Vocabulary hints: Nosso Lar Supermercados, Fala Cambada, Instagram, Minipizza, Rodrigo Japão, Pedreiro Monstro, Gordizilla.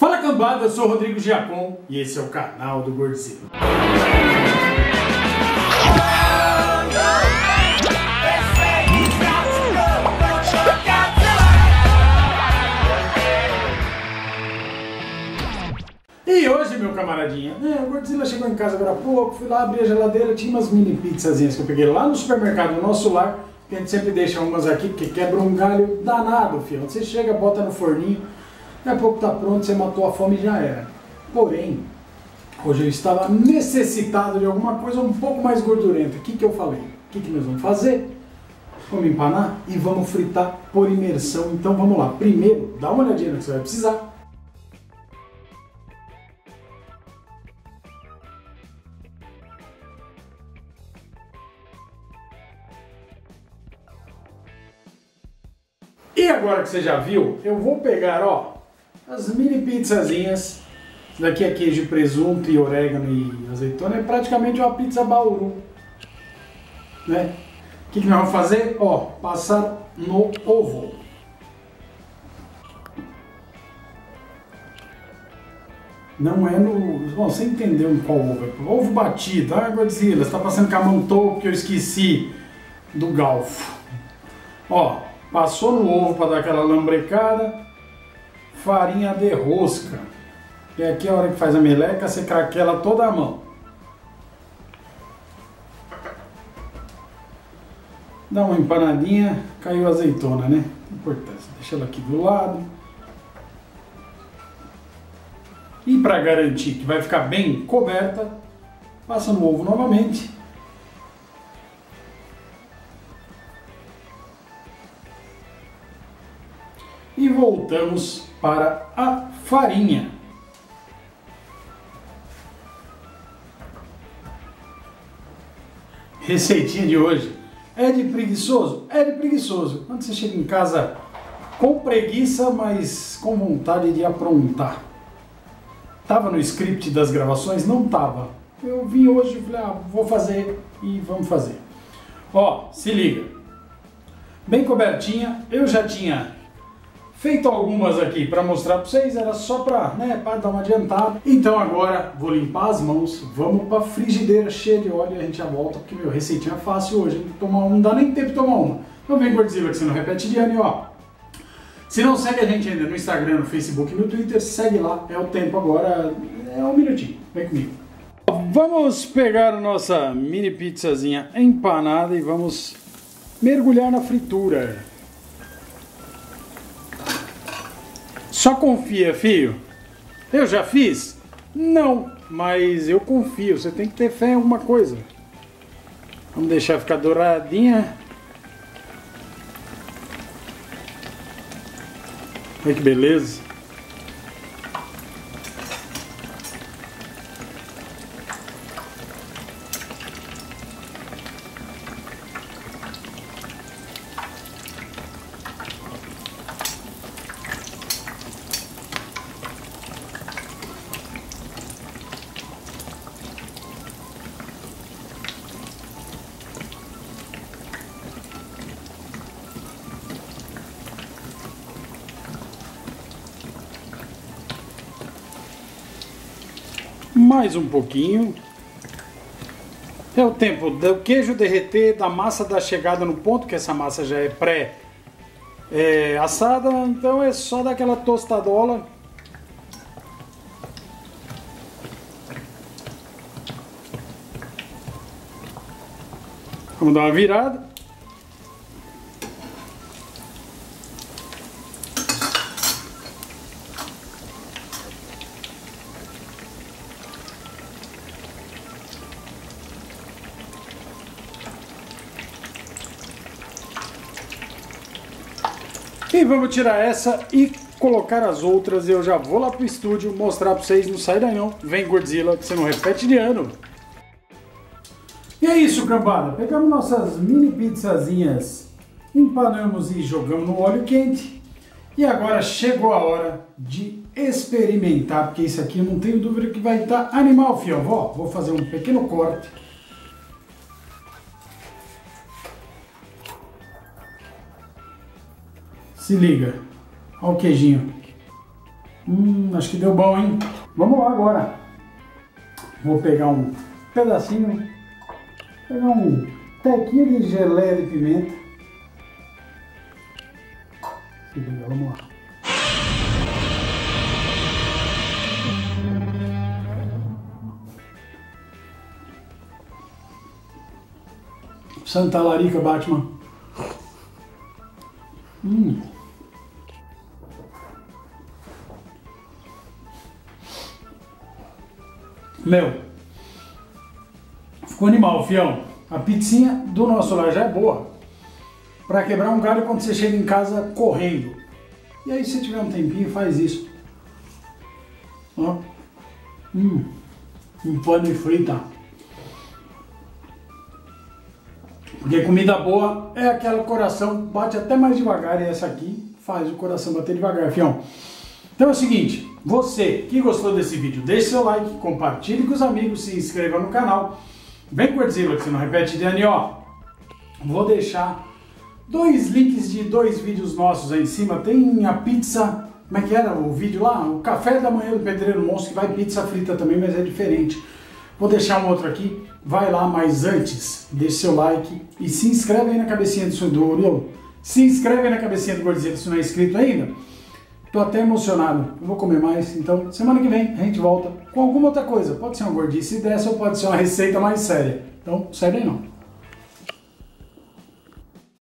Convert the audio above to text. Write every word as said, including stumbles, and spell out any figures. Fala cambada, eu sou o Rodrigo Japão e esse é o canal do Gordizilla. E hoje, meu camaradinha, né, o Gordizilla chegou em casa agora há pouco, fui lá abrir a geladeira, tinha umas mini pizzazinhas que eu peguei lá no supermercado, no Nosso Lar, que a gente sempre deixa umas aqui, porque quebra um galho danado, filho. Você chega, bota no forninho, daqui a pouco tá pronto, você matou a fome e já era. Porém, hoje eu estava necessitado de alguma coisa um pouco mais gordurenta. O que que eu falei? O que que nós vamos fazer? Vamos empanar e vamos fritar por imersão. Então vamos lá. Primeiro, dá uma olhadinha no que você vai precisar. E agora que você já viu, eu vou pegar, ó, as mini pizzazinhas. Isso daqui é queijo, presunto e orégano e azeitona. É praticamente uma pizza bauru, né? O que que nós vamos fazer? Ó, passar no ovo. Não é no... Bom, você entendeu qual ovo é. Ovo batido. Ah, Gordizilla, você tá passando com a mão toda porque eu esqueci do galfo. Ó. Passou no ovo para dar aquela lambrecada, farinha de rosca. E aqui a hora que faz a meleca, você craquela toda a mão. Dá uma empanadinha, caiu a azeitona, né? Importante, deixa ela aqui do lado. E para garantir que vai ficar bem coberta, passa no ovo novamente. E voltamos para a farinha. Receitinha de hoje. É de preguiçoso? É de preguiçoso. Quando você chega em casa com preguiça, mas com vontade de aprontar. Tava no script das gravações? Não tava. Eu vim hoje e falei, ah, vou fazer e vamos fazer. Ó, se liga. Bem cobertinha, eu já tinha... feito algumas aqui para mostrar para vocês, era só para, né, para dar uma adiantada. Então agora vou limpar as mãos, vamos para a frigideira cheia de óleo e a gente já volta, porque meu, receitinha é fácil hoje, hein? Tomar uma, não dá nem tempo de tomar uma. Então vem, Gordizilla, que você não repete de ano, e ó. Se não segue a gente ainda no Instagram, no Facebook e no Twitter, segue lá, é o tempo agora, é um minutinho, vem comigo. Vamos pegar a nossa mini pizzazinha empanada e vamos mergulhar na fritura. Só confia, filho. Eu já fiz? Não, mas eu confio. Você tem que ter fé em alguma coisa. Vamos deixar ficar douradinha. Olha que beleza. Mais um pouquinho. É o tempo do queijo derreter, da massa dar chegada no ponto, que essa massa já é pré é, assada, então é só dar aquela tostadola. Vamos dar uma virada. E vamos tirar essa e colocar as outras. Eu já vou lá pro estúdio mostrar pra vocês, não sai daí não. Vem, Gordizilla, que você não repete de ano. E é isso, cambada. Pegamos nossas mini pizzazinhas, empanamos e jogamos no óleo quente. E agora chegou a hora de experimentar, porque isso aqui eu não tenho dúvida que vai estar animal, fião. Ó, vou fazer um pequeno corte. Se liga, olha o queijinho. Hum, acho que deu bom, hein? Vamos lá agora. Vou pegar um pedacinho, hein? Pegar um tequinho de geleia de pimenta. Vamos lá. Santa Larica, Batman. Hum. Meu, ficou animal, fião. A pizzinha do Nosso Lar já é boa pra quebrar um galho quando você chega em casa correndo. E aí, se tiver um tempinho, faz isso. Ó. Hum. Um pano frita. Porque comida boa é aquela coração bate até mais devagar, e essa aqui faz o coração bater devagar, fião. Então é o seguinte, você que gostou desse vídeo, deixe seu like, compartilhe com os amigos, se inscreva no canal. Vem, Gordizilla, que você não repete, Dani, ó. Vou deixar dois links de dois vídeos nossos aí em cima. Tem a pizza, como é que era o vídeo lá? O café da manhã do Pedreiro Monstro, que vai pizza frita também, mas é diferente. Vou deixar um outro aqui, vai lá, mas antes, deixe seu like e se inscreve aí na cabecinha do seu douro. Se inscreve aí na cabecinha do Gordizilla se não é inscrito ainda. Tô até emocionado, eu vou comer mais, então semana que vem a gente volta com alguma outra coisa. Pode ser uma gordice dessa ou pode ser uma receita mais séria. Então, sai daí não.